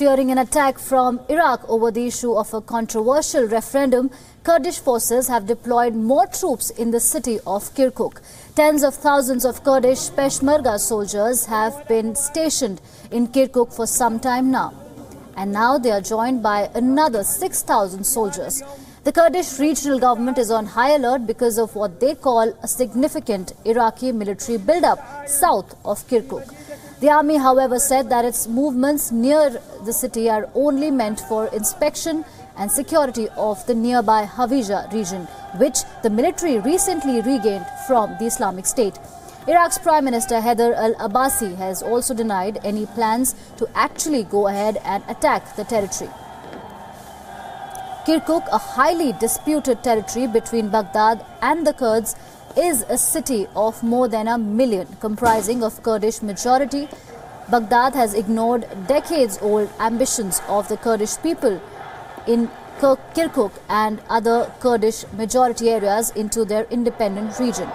During an attack from Iraq over the issue of a controversial referendum, Kurdish forces have deployed more troops in the city of Kirkuk. Tens of thousands of Kurdish Peshmerga soldiers have been stationed in Kirkuk for some time now. And now they are joined by another 6,000 soldiers. The Kurdish regional government is on high alert because of what they call a significant Iraqi military buildup south of Kirkuk. The army, however, said that its movements near the city are only meant for inspection and security of the nearby Hawija region, which the military recently regained from the Islamic State. Iraq's Prime Minister Haider al-Abadi has also denied any plans to actually go ahead and attack the territory. Kirkuk, a highly disputed territory between Baghdad and the Kurds, is a city of more than 1 million, comprising of Kurdish majority. Baghdad has ignored decades-old ambitions of the Kurdish people in Kirkuk and other Kurdish majority areas into their independent region.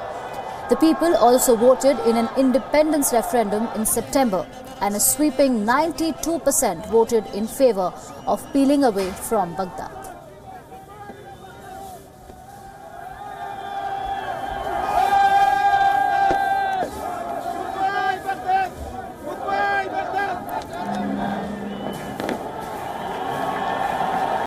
The people also voted in an independence referendum in September, and a sweeping 92% voted in favor of peeling away from Baghdad.